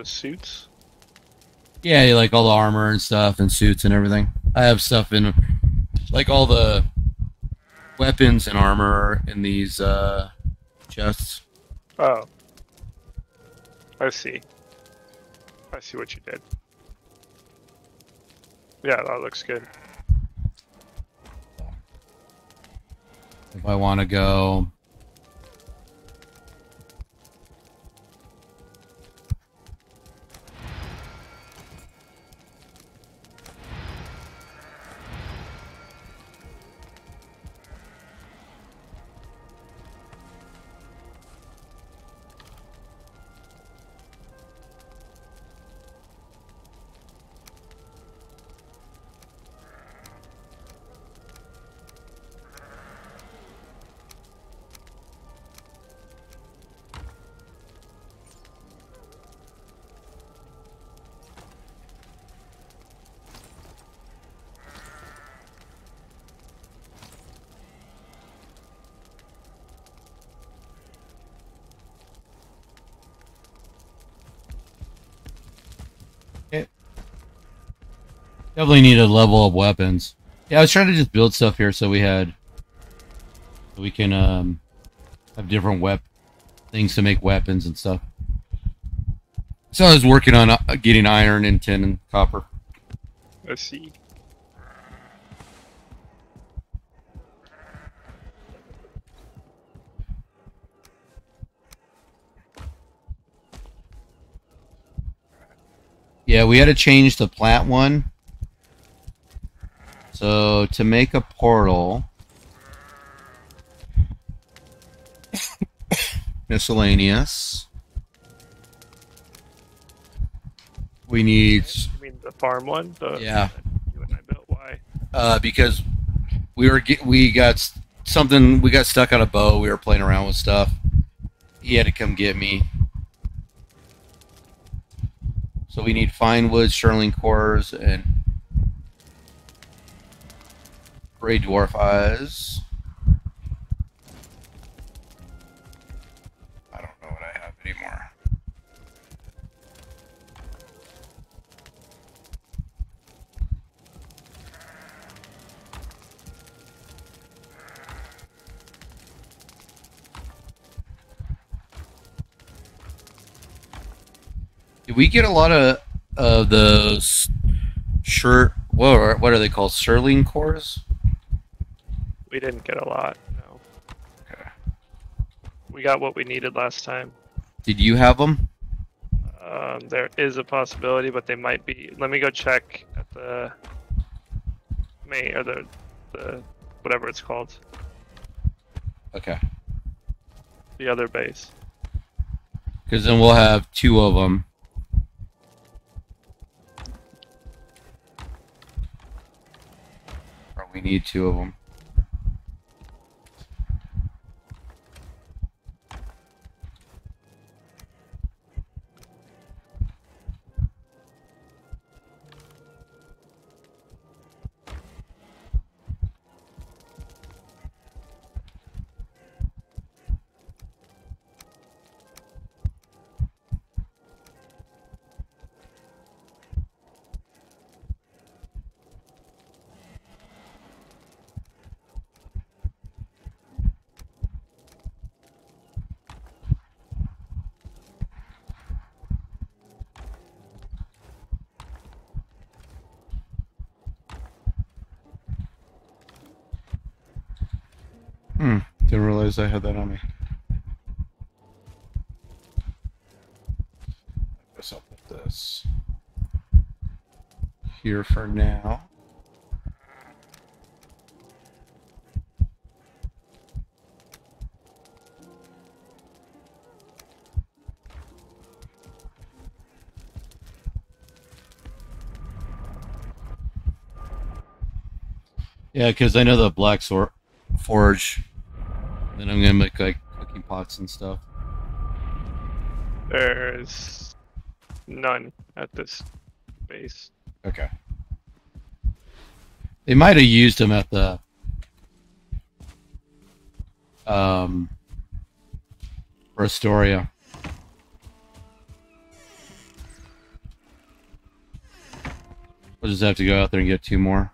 the suits? Yeah, like all the armor and stuff and suits and everything. I have stuff in, like, all the weapons and armor in these chests. Oh. I see. I see what you did. Yeah, that looks good. If I want to go... Definitely need to level up weapons. Yeah, I was trying to just build stuff here so we had... So we can, have different things to make weapons and stuff. So I was working on getting iron and tin and copper. I see. Yeah, we had to change the plat one. So, to make a portal, miscellaneous, we need... You mean the farm one? The, yeah. You and I built, why? Because we got stuck on a bow, we were playing around with stuff. He had to come get me. So we need fine wood, Surtling cores, and... Gray dwarf eyes. I don't know what I have anymore. Did we get a lot of those shirt? What are they called? Surtling cores? We didn't get a lot, no. Okay. We got what we needed last time. Did you have them? There is a possibility, but they might be... Let me go check at the... May, or the whatever it's called. Okay. The other base. Because then we'll have 2 of them. Or we need 2 of them. Didn't realize I had that on me. I guess I'll put this here for now. Yeah, because I know the Black Forge. Then I'm gonna make like cooking pots and stuff. There's none at this base. Okay. They might have used them at the Restoria. I'll just have to go out there and get two more.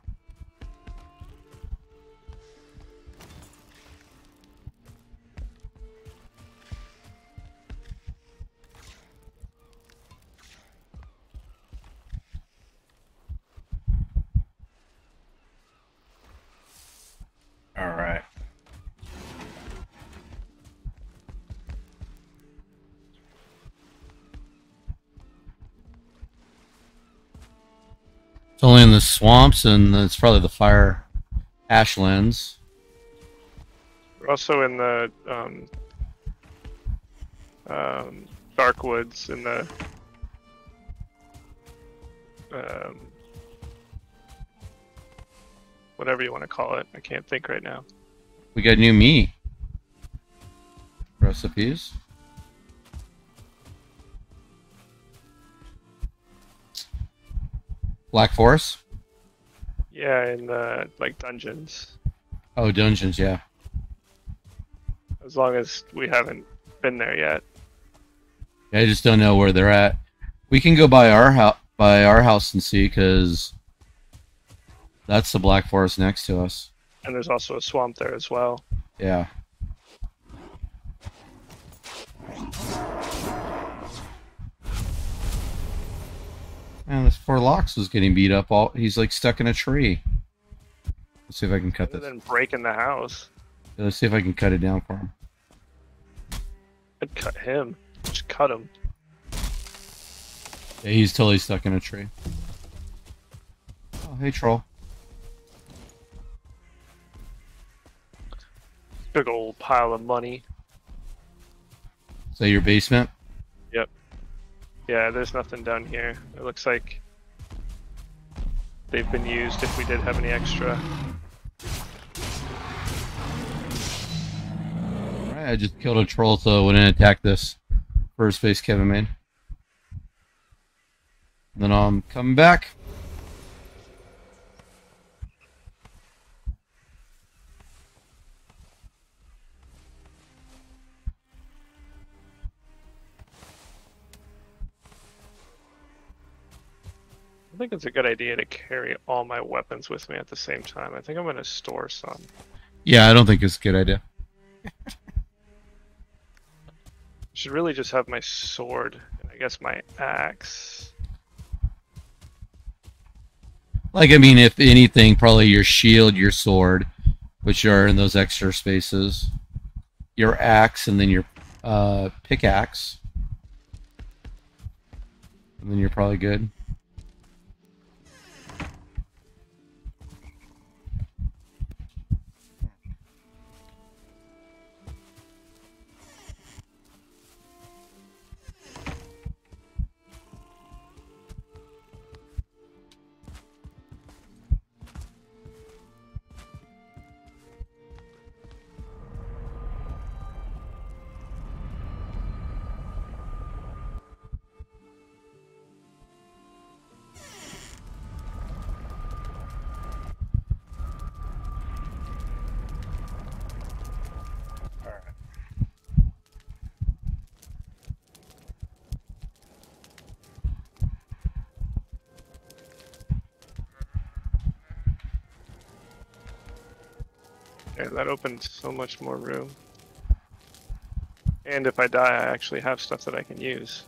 It's only in the swamps, and it's probably the fire ashlands. We're also in the dark woods, in the whatever you want to call it. I can't think right now. We got new me recipes. Black Forest? Yeah, in like dungeons. Oh, dungeons, yeah. As long as we haven't been there yet. Yeah, I just don't know where they're at. We can go by our house and see, because that's the Black Forest next to us. And there's also a swamp there as well. Yeah. Man, this poor Lox is getting beat up. He's like stuck in a tree. Let's see if I can cut this. Rather than breaking the house. Yeah, let's see if I can cut it down for him. I'd cut him. Just cut him. Yeah, he's totally stuck in a tree. Oh, hey, troll. Big old pile of money. Is that your basement? Yep. Yeah, there's nothing down here. It looks like they've been used if we did have any extra. Alright, I just killed a troll so it wouldn't attack this first base Kevin made. Then I'm coming back. I think it's a good idea to carry all my weapons with me at the same time. I think I'm going to store some. Yeah, I don't think it's a good idea. I should really just have my sword and I guess my axe. Like, I mean, if anything, probably your shield, your sword, which are in those extra spaces, your axe, and then your pickaxe. And then you're probably good. Yeah, that opens so much more room. And if I die, I actually have stuff that I can use.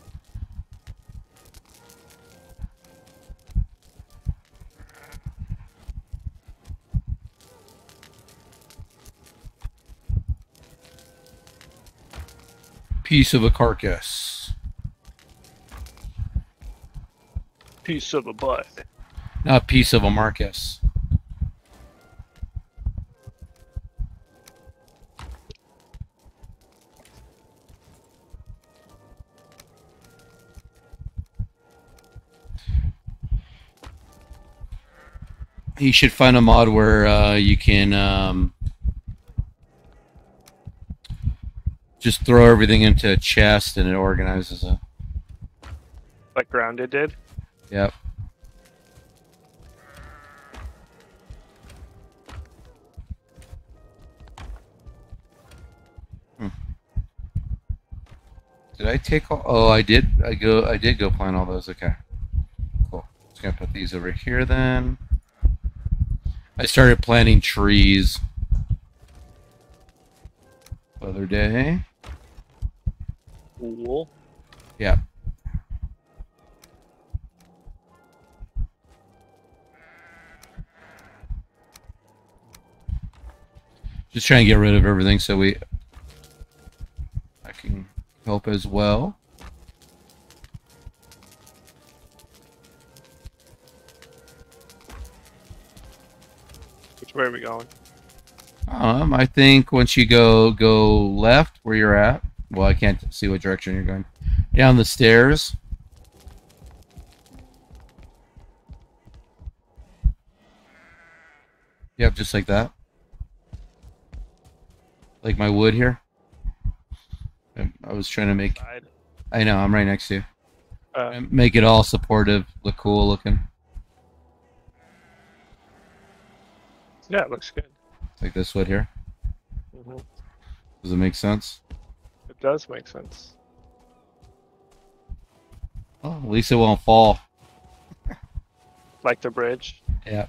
Piece of a carcass. Piece of a butt. Not piece of a Marcus. You should find a mod where you can just throw everything into a chest and it organizes it. Like Grounded did? Yep. Did I take all? Oh, I did. I did go plant all those. Okay. Just gonna put these over here then. I started planting trees the other day. Cool. Yeah. Just trying to get rid of everything so I can help as well. Which way are we going? I think once you go left where you're at. Well, I can't see what direction you're going. Down the stairs. Yep, just like that. Like my wood here. I was trying to make. I know, I'm right next to you. Make it all supportive, look cool looking. Yeah, it looks good. Like this wood here. Mm-hmm. Does it make sense? It does make sense. Well, at least it won't fall. Like the bridge? Yeah.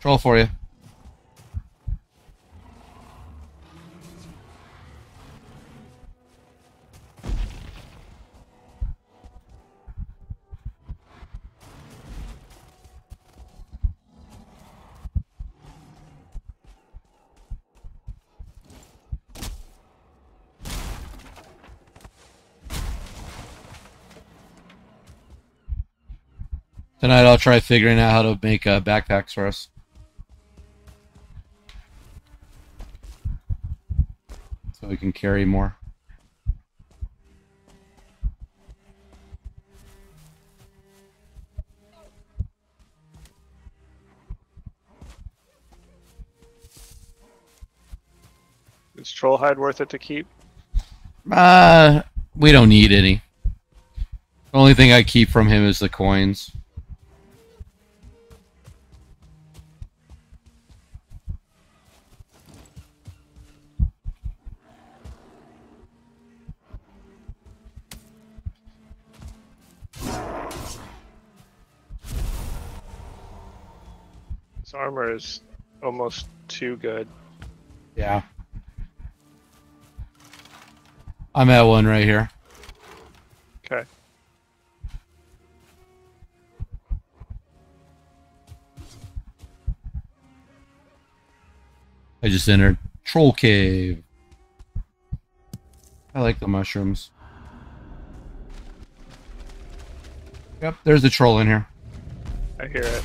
Troll for you. Tonight I'll try figuring out how to make backpacks for us. So we can carry more. Is Trollhide worth it to keep? We don't need any. The only thing I keep from him is the coins. Armor is almost too good. Yeah. I'm at one right here. Okay. I just entered Troll Cave. I like the mushrooms. Yep, there's a troll in here. I hear it.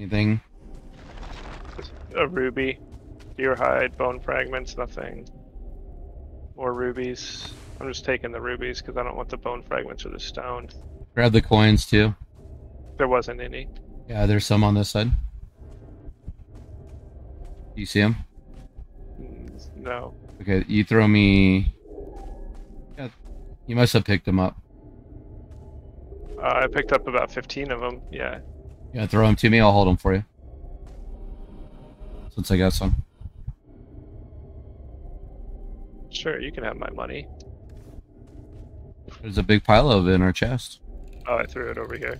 Anything? A ruby, deer hide, bone fragments, nothing. More rubies. I'm just taking the rubies because I don't want the bone fragments or the stone. Grab the coins too. There wasn't any. Yeah, there's some on this side. You see them? No. Okay, you throw me. Yeah, you must have picked them up. I picked up about 15 of them. Yeah. Yeah, throw them to me. I'll hold them for you. Since I got some. Sure, you can have my money. There's a big pile of it in our chest. Oh, I threw it over here.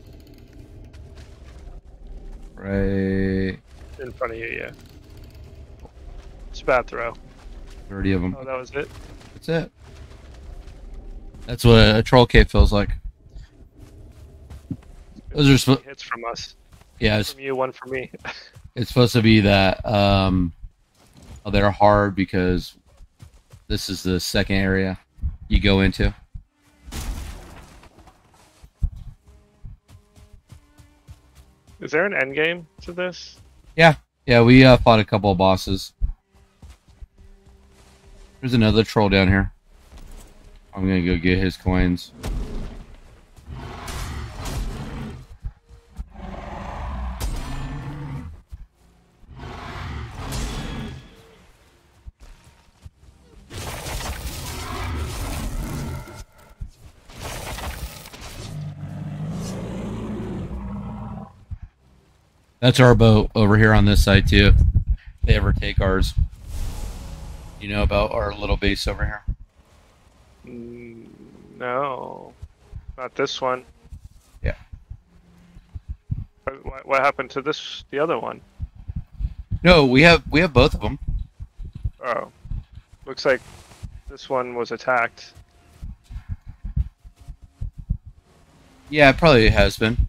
Right. In front of you, yeah. It's a bad throw. 30 of them. Oh, that was it? That's it. That's what a troll cave feels like. Those are hits from us. Yeah, it's, from you, one from me. It's supposed to be that they're hard because this is the second area you go into. Is there an end game to this? Yeah, yeah. We fought a couple of bosses. There's another troll down here. I'm gonna go get his coins. That's our boat over here on this side too. If they ever take ours. You know about our little base over here? No, not this one. Yeah. What happened to this? The other one? No, we have both of them. Oh, looks like this one was attacked. Yeah, it probably has been.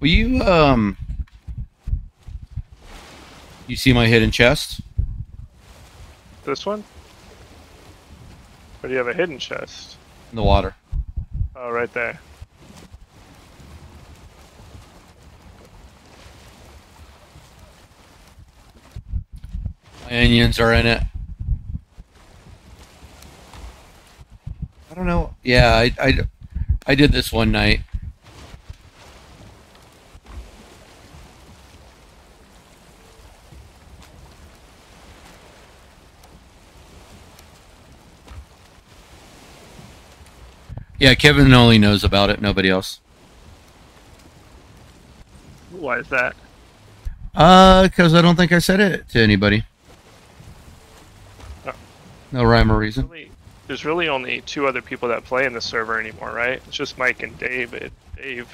Will you you see my hidden chest? This one? Or do you have a hidden chest? In the water. Oh, right there. My onions are in it. I don't know. Yeah, I did this one night. Yeah, Kevin only knows about it, nobody else. Why is that? Because I don't think I said it to anybody. No, no rhyme or reason. There's really only two other people that play in the server anymore, right? It's just Mike and David. Dave.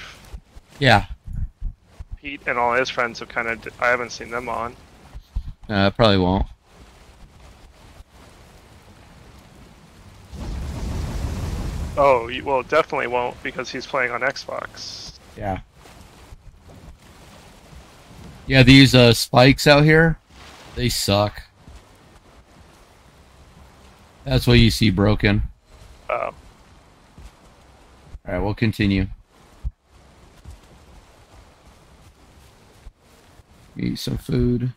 Yeah. Pete and all his friends have kind of... I haven't seen them on. Probably won't. Oh, well, definitely won't, because he's playing on Xbox. Yeah. Yeah, these spikes out here, they suck. That's what you see broken. Oh. Alright, we'll continue. Eat some food.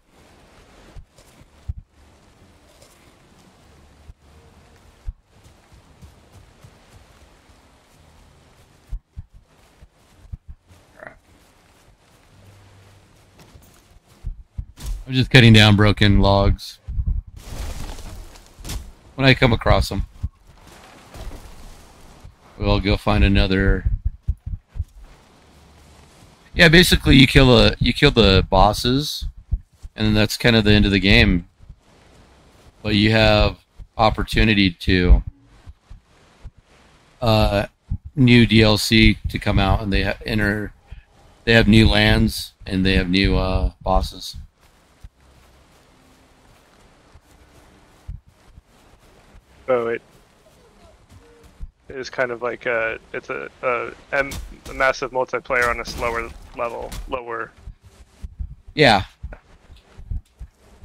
I'm just cutting down broken logs when I come across them. We'll go find another. Yeah, basically you kill the bosses, and that's kind of the end of the game. But you have opportunity to new DLC to come out, and they have new lands and they have new bosses. So it is kind of like a massive multiplayer on a slower level, lower. Yeah.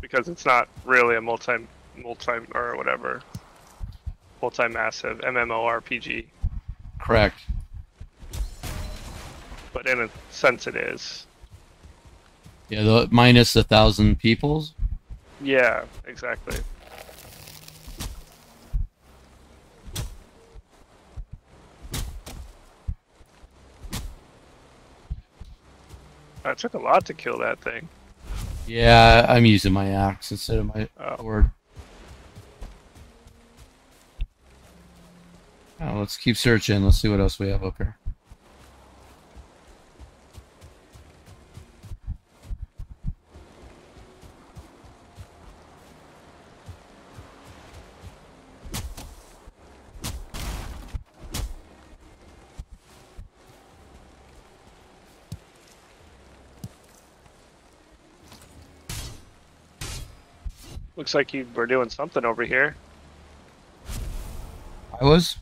Because it's not really a multi-massive MMORPG. Correct. But in a sense, it is. Yeah, minus 1,000 peoples. Yeah, exactly. It took a lot to kill that thing. Yeah, I'm using my axe instead of my sword. Oh, let's keep searching. Let's see what else we have up here. Looks like you were doing something over here. I was?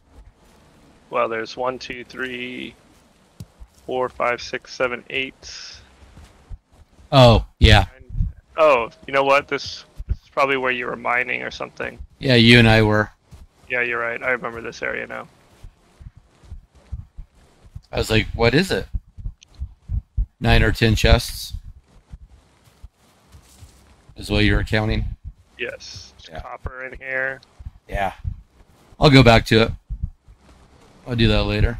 Well, there's 1, 2, 3, 4, 5, 6, 7, 8. Oh, yeah. And, oh, you know what? This is probably where you were mining or something. Yeah, you and I were. Yeah, you're right. I remember this area now. I was like, what is it? 9 or 10 chests. Is what you were counting? Yes. Yeah. Copper in here. Yeah. I'll go back to it. I'll do that later.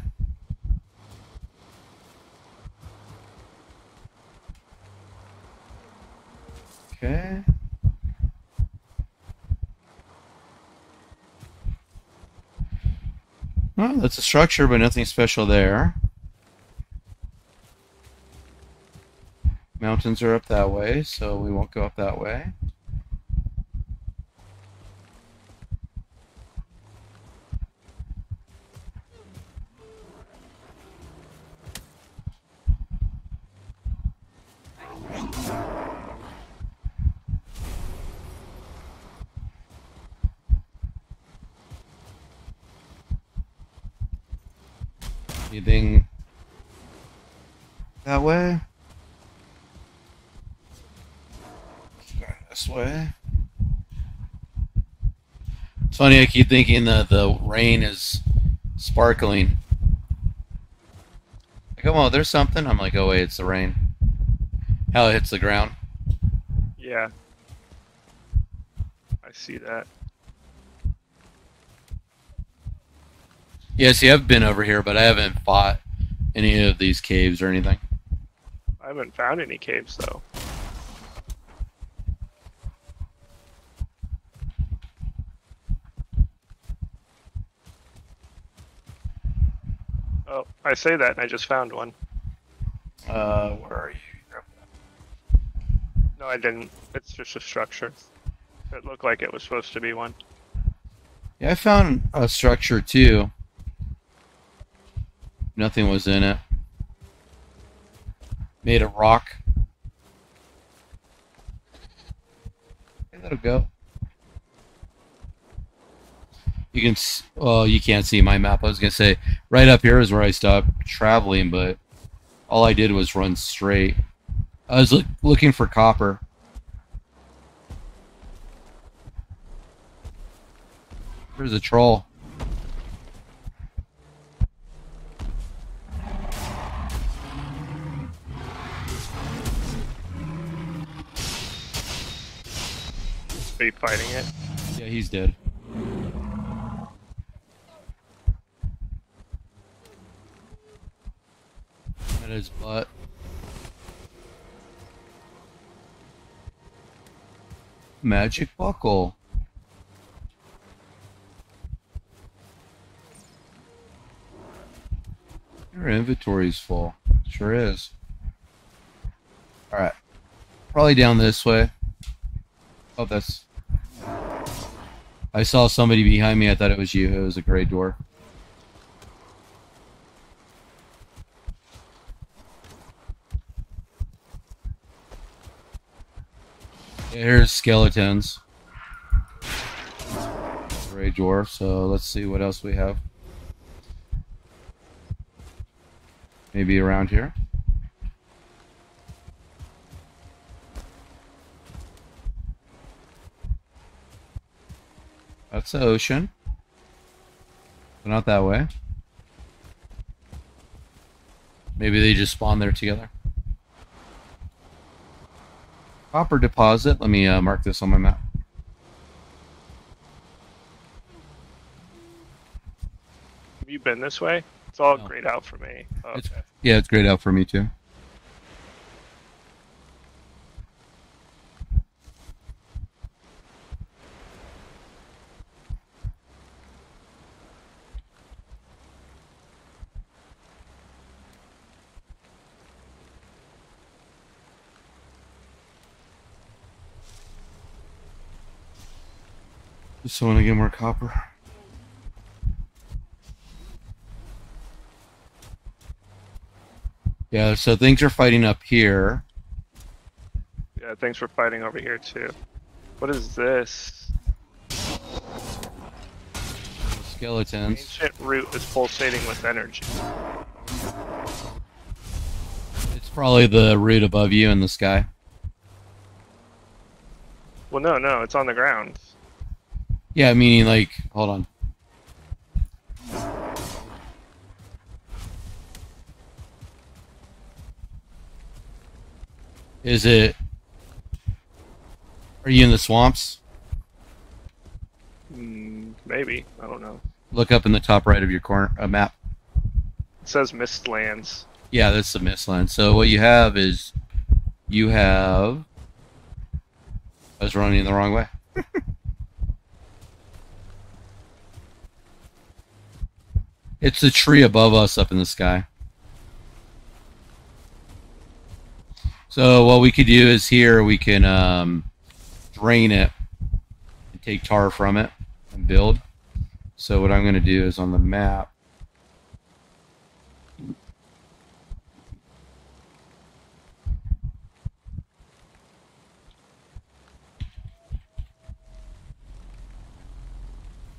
Okay. Well, that's a structure, but nothing special there. Mountains are up that way, so we won't go up that way. Anything that way? This way. It's funny, I keep thinking that the rain is sparkling. Like, oh, there's something. I'm like, oh wait, it's the rain. How it hits the ground. Yeah. I see that. Yeah, see, I've been over here, but I haven't fought any of these caves or anything. I haven't found any caves, though. Oh, I say that, and I just found one. Where are you? No, I didn't. It's just a structure. It looked like it was supposed to be one. Yeah, I found a structure, too. Nothing was in it. Made a rock. Okay, that'll go. You can. Well, you can't see my map. I was gonna say right up here is where I stopped traveling, but all I did was run straight. I was looking for copper. There's a troll. Are you fighting it? Yeah, he's dead. That is butt. Magic buckle. Your inventory's full. Sure is. Alright. Probably down this way. Oh, that's... I saw somebody behind me. I thought it was you. It was a gray dwarf. Yeah, here's skeletons. Gray dwarf. So let's see what else we have. Maybe around here. That's the ocean. But not that way. Maybe they just spawn there together. Copper deposit. Let me mark this on my map. Have you been this way? It's all no. Grayed out for me. Oh, okay. Yeah, it's grayed out for me too. Just want to get more copper. Yeah, so things are fighting up here. Yeah, things were fighting over here too. What is this? Skeletons. Ancient root is pulsating with energy. It's probably the root above you in the sky. Well, no, it's on the ground. Yeah, meaning like, hold on. Is it... Are you in the swamps? Maybe. I don't know. Look up in the top right of your corner map. It says Mistlands. Yeah, that's the Mistlands. So what you have is... You have... I was running the wrong way. It's the tree above us up in the sky. So what we could do is here we can drain it and take tar from it and build. So what I'm going to do is on the map,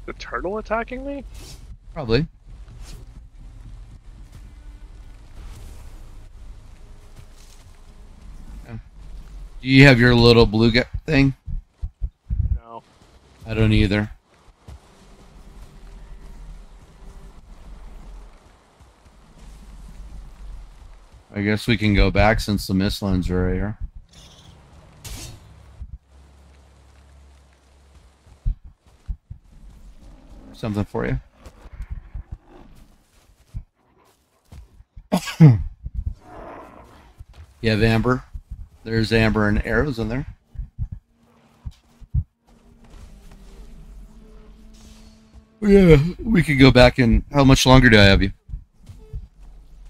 the turtle attacking me? Probably. Yeah. Do you have your little blue thing? No. I don't either. I guess we can go back since the Mistlands are right here. Something for you. You have amber. There's amber and arrows in there. Yeah, we could go back and... How much longer do I have you?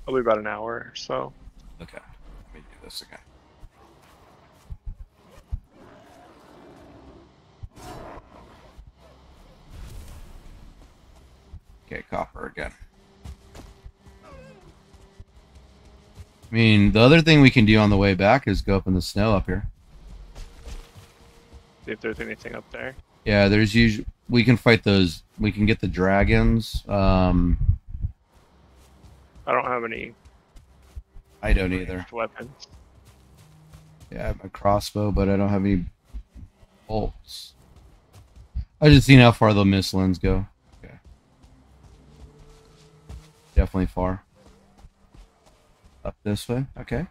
Probably about an hour or so. Okay. Let me do this again. Okay, copper again. I mean, the other thing we can do on the way back is go up in the snow up here. See if there's anything up there. Yeah, there's usually... We can fight those... We can get the dragons. I don't have any... I don't either. Weapons. Yeah, I have my crossbow, but I don't have any bolts. I just seen how far the Mistlands go. Definitely far. Up this way, okay.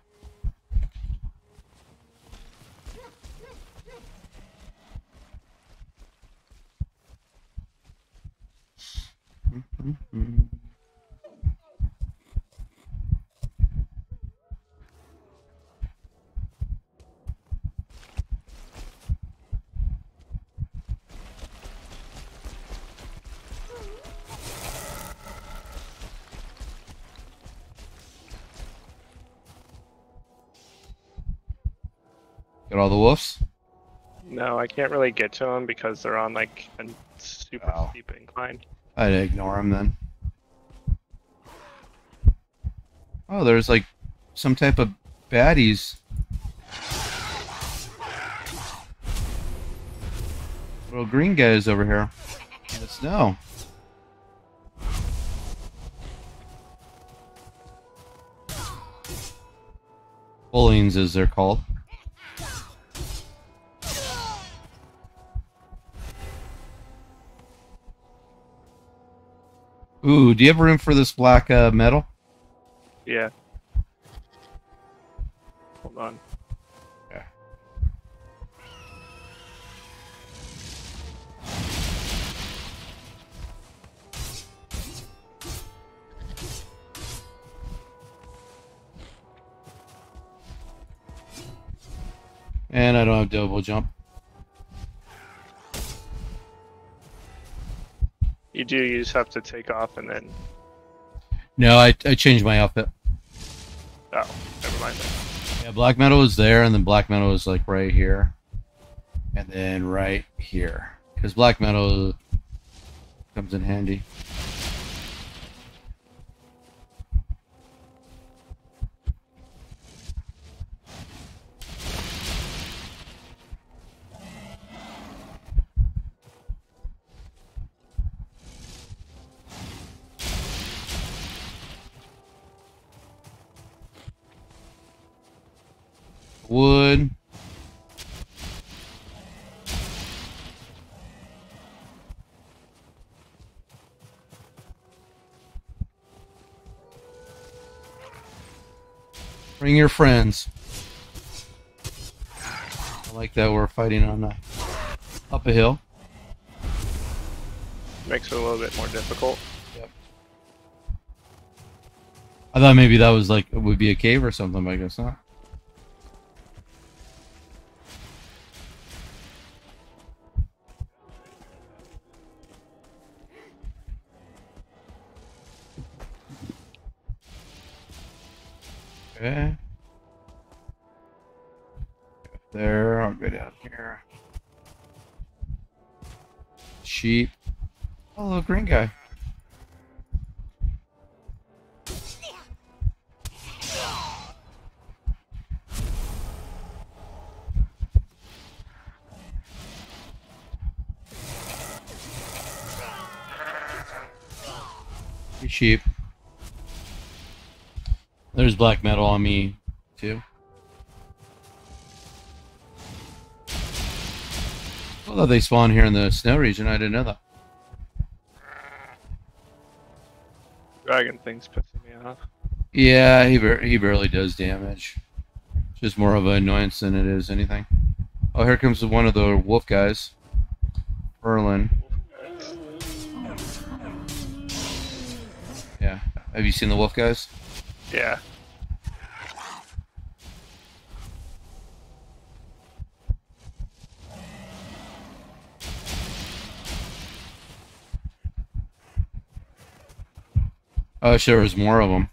All the wolves? No, I can't really get to them because they're on like a super steep incline. I'd ignore them then. Oh, there's like some type of baddies. Little green guys over here in the snow. Bullings, as they're called. Ooh, do you have room for this black metal? Yeah. Hold on. Yeah. And I don't have double jump. You do, you just have to take off and then... No, I changed my outfit. Oh, never mind. Yeah, black metal is there, and then black metal is like right here. And then right here. Because black metal comes in handy. Wood. Bring your friends. I like that we're fighting on up a hill. Makes it a little bit more difficult. Yep. I thought maybe that was like it would be a cave or something, but I guess not. there. I'll go down here. Sheep. Oh, little green guy. Sheep. There's black metal on me too. Although they spawn here in the snow region, I didn't know that. Dragon thing's pissing me off. Yeah, he barely does damage. Just more of an annoyance than it is anything. Oh, here comes one of the wolf guys. Merlin. Yeah. Have you seen the wolf guys? Yeah. I wish there was more of them.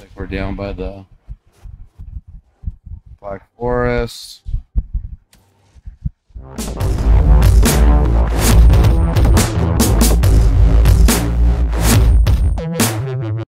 Like we're down by the Black Forest.